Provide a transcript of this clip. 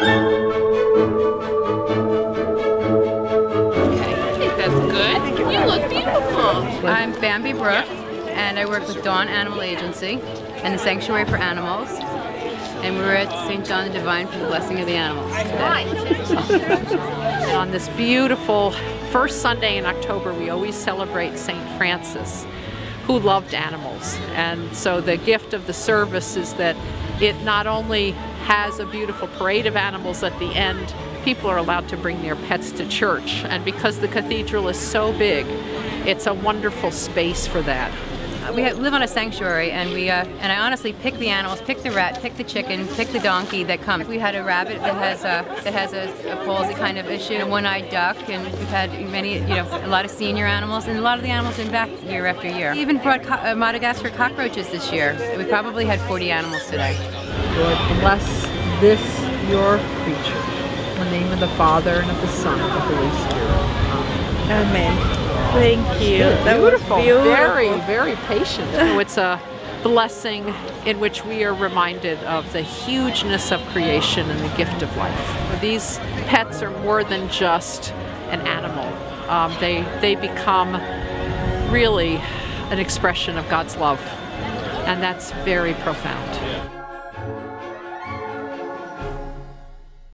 Okay, I think that's good. You look beautiful. I'm Bambi Brooke, and I work with Dawn Animal Agency and the Sanctuary for Animals. And we were at St. John the Divine for the blessing of the animals today. And on this beautiful first Sunday in October, we always celebrate Saint Francis, who loved animals. And so the gift of the service is that it not only has a beautiful parade of animals at the end, people are allowed to bring their pets to church. And because the cathedral is so big, it's a wonderful space for that. We live on a sanctuary, and I honestly pick the animals, pick the rat, pick the chicken, pick the donkey that comes. We had a rabbit that has a palsy kind of issue, a one-eyed duck, and we've had many, a lot of senior animals, and a lot of the animals have been back year after year. We even brought Madagascar cockroaches this year. We probably had 40 animals today. Lord, bless this your creature. In the name of the Father and of the Son and of the Holy Spirit. Amen. Amen. Thank you. That beautiful. Was beautiful. Very, very patient. So it's a blessing in which we are reminded of the hugeness of creation and the gift of life. These pets are more than just an animal. They become really an expression of God's love, and that's very profound.